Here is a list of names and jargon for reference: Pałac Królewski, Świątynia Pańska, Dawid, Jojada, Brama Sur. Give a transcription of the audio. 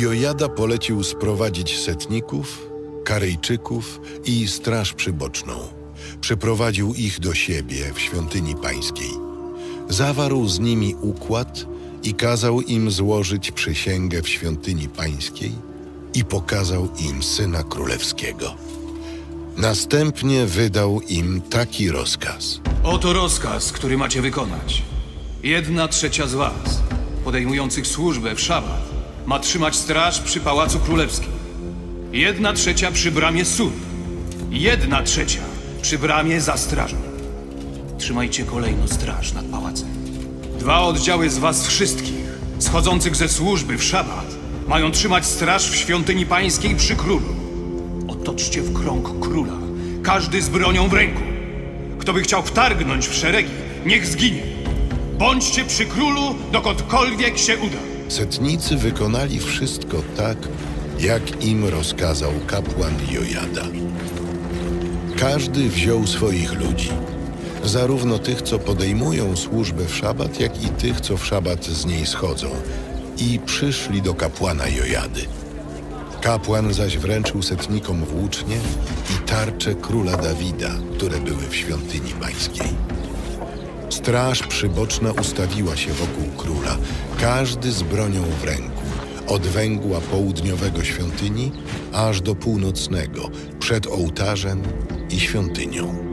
Jojada polecił sprowadzić setników, Karyjczyków i straż przyboczną. Przyprowadził ich do siebie w świątyni pańskiej. Zawarł z nimi układ i kazał im złożyć przysięgę w świątyni pańskiej i pokazał im Syna Królewskiego. Następnie wydał im taki rozkaz. Oto rozkaz, który macie wykonać. 1/3 z was, podejmujących służbę w szabat, ma trzymać straż przy Pałacu Królewskim. 1/3 przy Bramie Sur. 1/3 przy bramie za strażą. Trzymajcie kolejną straż nad pałacem. 2 oddziały z was wszystkich, schodzących ze służby w szabat, mają trzymać straż w świątyni pańskiej przy królu. Otoczcie w krąg króla, każdy z bronią w ręku. Kto by chciał wtargnąć w szeregi, niech zginie. Bądźcie przy królu, dokądkolwiek się uda. Setnicy wykonali wszystko tak, jak im rozkazał kapłan Jojada. Każdy wziął swoich ludzi, zarówno tych, co podejmują służbę w szabat, jak i tych, co w szabat z niej schodzą, i przyszli do kapłana Jojady. Kapłan zaś wręczył setnikom włócznie i tarcze króla Dawida, które były w świątyni pańskiej. Straż przyboczna ustawiła się wokół króla, każdy z bronią w ręku, od węgła południowego świątyni aż do północnego, przed ołtarzem i świątynią.